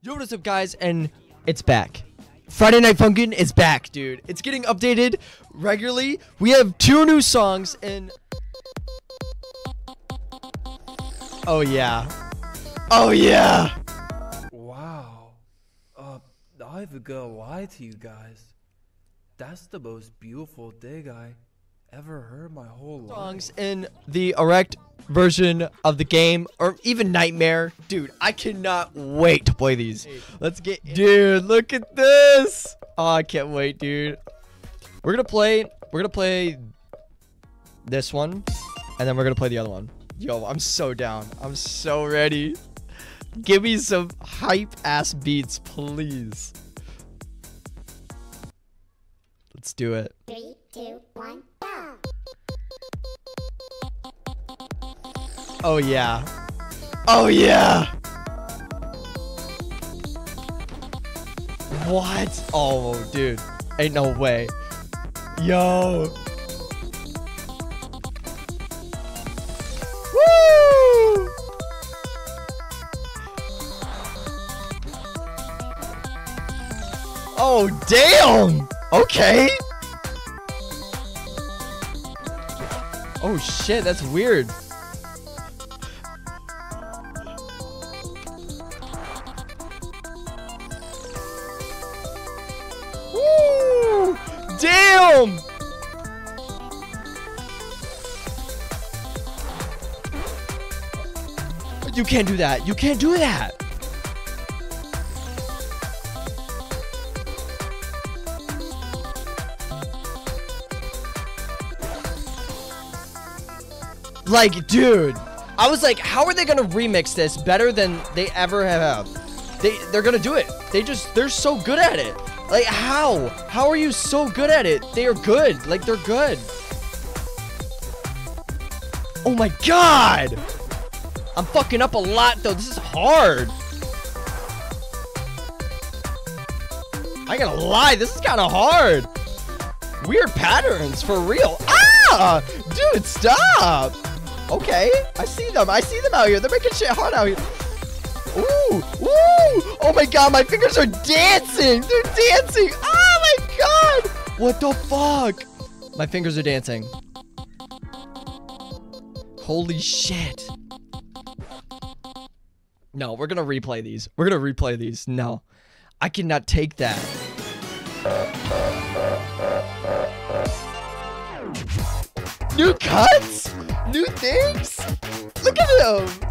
Yo, what's up, guys? And it's back. Friday Night Funkin' is back, dude. It's getting updated regularly. We have two new songs and... oh, yeah. Oh, yeah! Wow. I've got to lie to you guys. That's the most beautiful dig I ever heard my whole life. Songs in the erect version of the game, or even Nightmare. Dude, I cannot wait to play these. Let's get in. Dude, look at this. Oh, I can't wait, dude. We're gonna play this one, and then we're gonna play the other one. Yo, I'm so down. I'm so ready. Give me some hype ass beats, please. Let's do it. 3, 2, 1. Oh, yeah. Oh, yeah. What? Oh, dude. Ain't no way. Yo. Woo. Oh, damn. Okay. Oh, shit. That's weird. Damn! You can't do that. You can't do that. Like, dude, I was like, how are they gonna remix this better than they ever have? They're gonna do it. They're so good at it. Like, how? How are you so good at it? They are good. Like, they're good. Oh, my God. I'm fucking up a lot, though. This is hard. I gotta lie. This is kind of hard. Weird patterns, for real. Ah! Dude, stop. Okay. I see them. I see them out here. They're making shit hard out here. Ooh, ooh! Oh my God, my fingers are dancing! They're dancing! Oh my God! What the fuck? My fingers are dancing. Holy shit. No, we're gonna replay these. We're gonna replay these. No. I cannot take that. New cuts? New things? Look at them!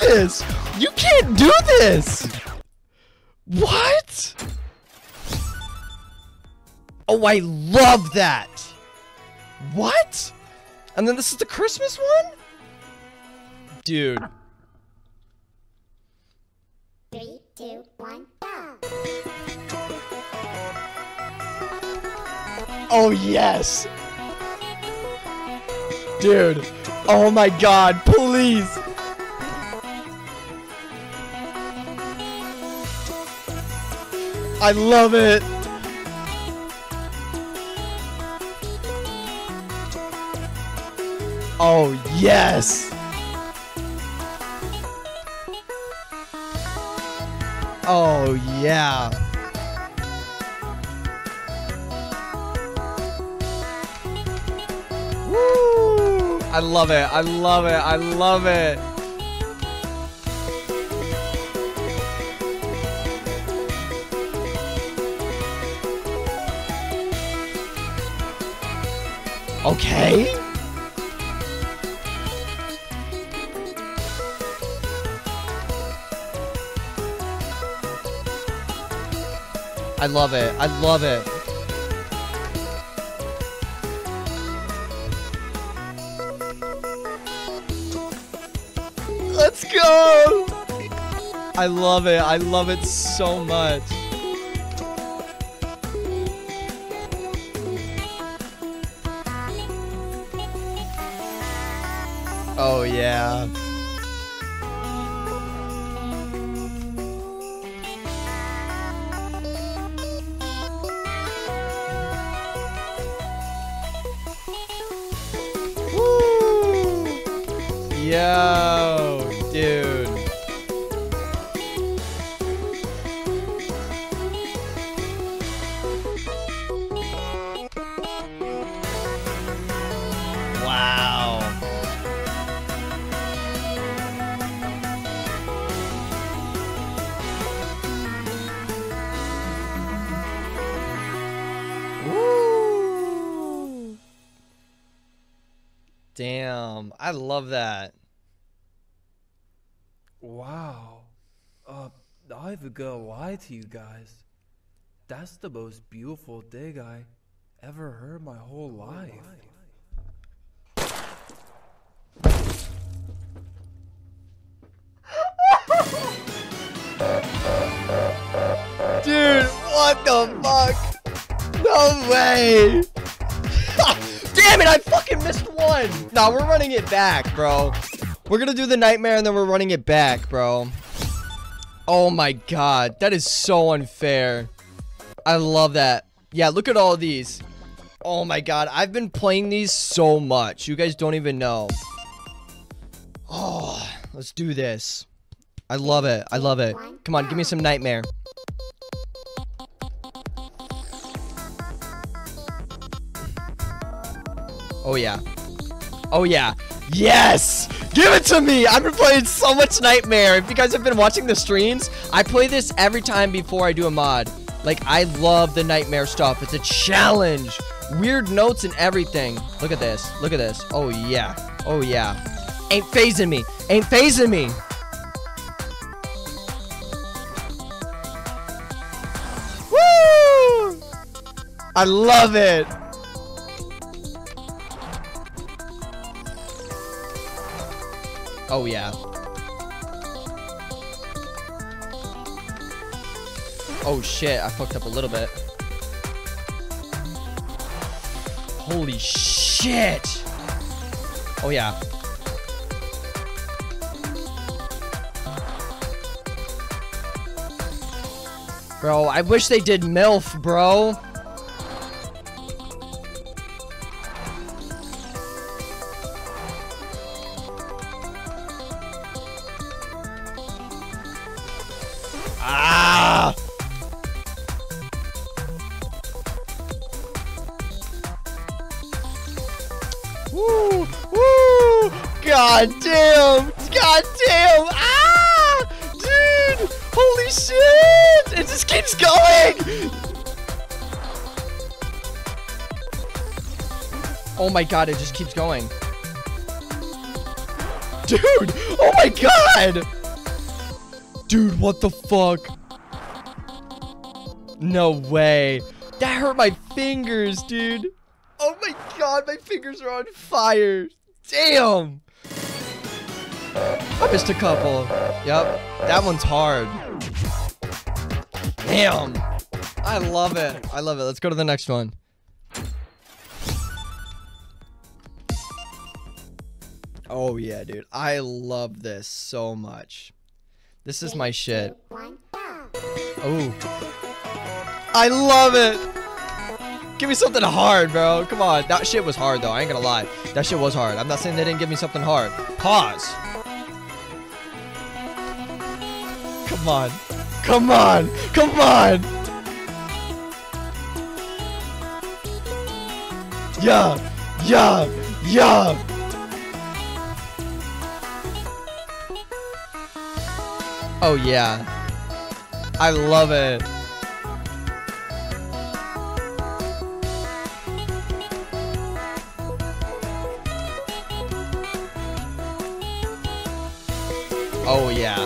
This. You can't do this. What? Oh, I love that. What? And then this is the Christmas one? Dude. 3, 2, 1, go. Oh, yes. Dude. Oh, my God. Please. I love it. Oh, yes. Oh, yeah. Woo! I love it. I love it. I love it. Okay. I love it. I love it. Let's go. I love it. I love it so much. Oh, yeah. Yo, dude. Wow. Woo. Damn, I love that. Wow. I've gotta lie to you guys. That's the most beautiful dig I ever heard my whole life. Dude, what the fuck? No way! Damn it, I fucking missed one! Nah, we're running it back, bro. We're gonna do the nightmare and then we're running it back, bro. Oh my god, that is so unfair. I love that. Yeah, look at all these. Oh my god, I've been playing these so much. You guys don't even know. Oh, let's do this. I love it. I love it. Come on, give me some nightmare. Oh yeah. Oh yeah. Yes! Give it to me! I've been playing so much Nightmare. If you guys have been watching the streams, I play this every time before I do a mod. Like, I love the Nightmare stuff. It's a challenge. Weird notes and everything. Look at this. Look at this. Oh, yeah. Oh, yeah. Ain't phasing me. Ain't phasing me. Woo! I love it. Oh, yeah. Oh, shit. I fucked up a little bit. Holy shit. Oh, yeah. Bro, I wish they did MILF, bro. God damn! God damn! Ah! Dude! Holy shit! It just keeps going! Oh my god, it just keeps going. Dude! Oh my god! Dude, what the fuck? No way. That hurt my fingers, dude. Oh my god, my fingers are on fire. Damn! I missed a couple. Yep, that one's hard. Damn! I love it. I love it. Let's go to the next one. Oh yeah, dude. I love this so much. This is my shit. Oh. I love it! Give me something hard, bro. Come on. That shit was hard, though. I ain't gonna lie. That shit was hard. I'm not saying they didn't give me something hard. Pause. Come on. Come on. Come on. Yeah. Yeah. Yeah. Oh, yeah. I love it. Oh, yeah.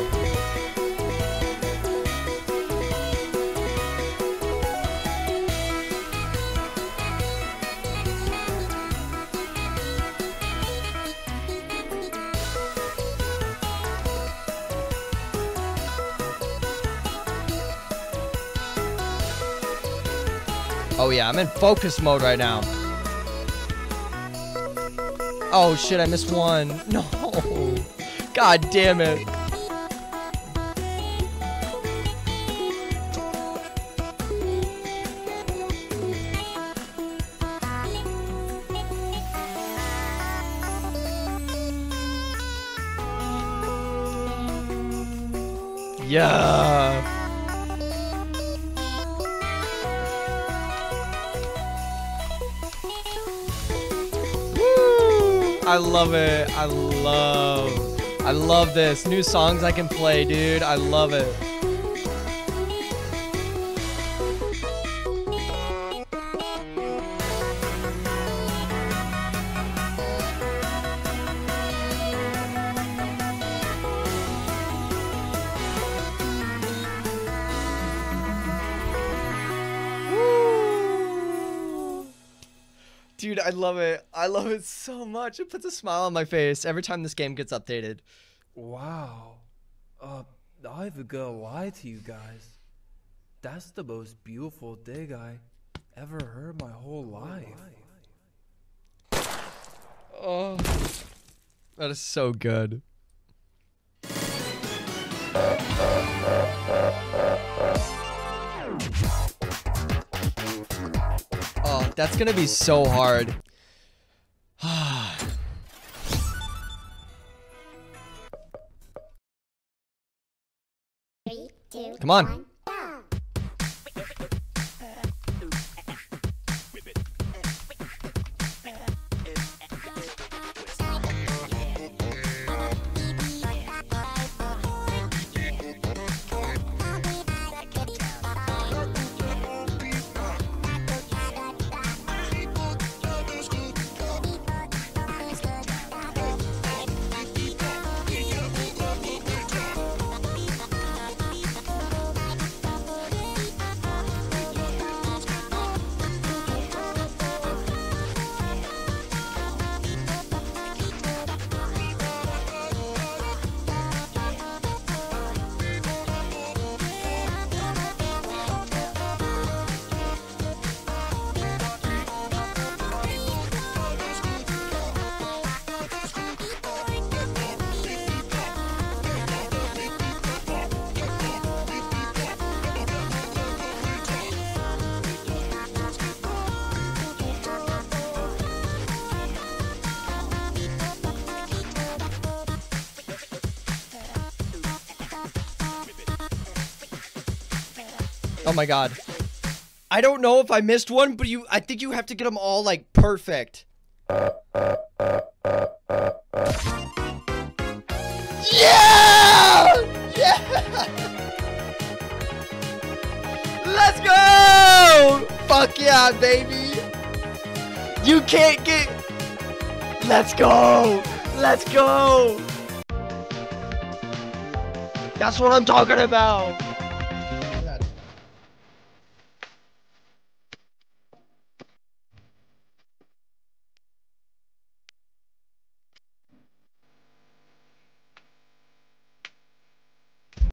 Oh, yeah. I'm in focus mode right now. Oh, shit. I missed one. No. God damn it. Yeah. Woo! I love it. I love this. New songs I can play, dude. I love it. Dude, I love it. I love it so much. It puts a smile on my face every time this game gets updated. Wow. I've got to lie to you guys. That's the most beautiful dig I ever heard my whole life. Oh, that is so good. Oh, that's gonna be so hard. Three, two, come on. One. Oh my god. I don't know if I missed one, but I think you have to get them all like perfect. Yeah! Yeah! Let's go! Fuck yeah, baby! You can't get... Let's go! Let's go! That's what I'm talking about!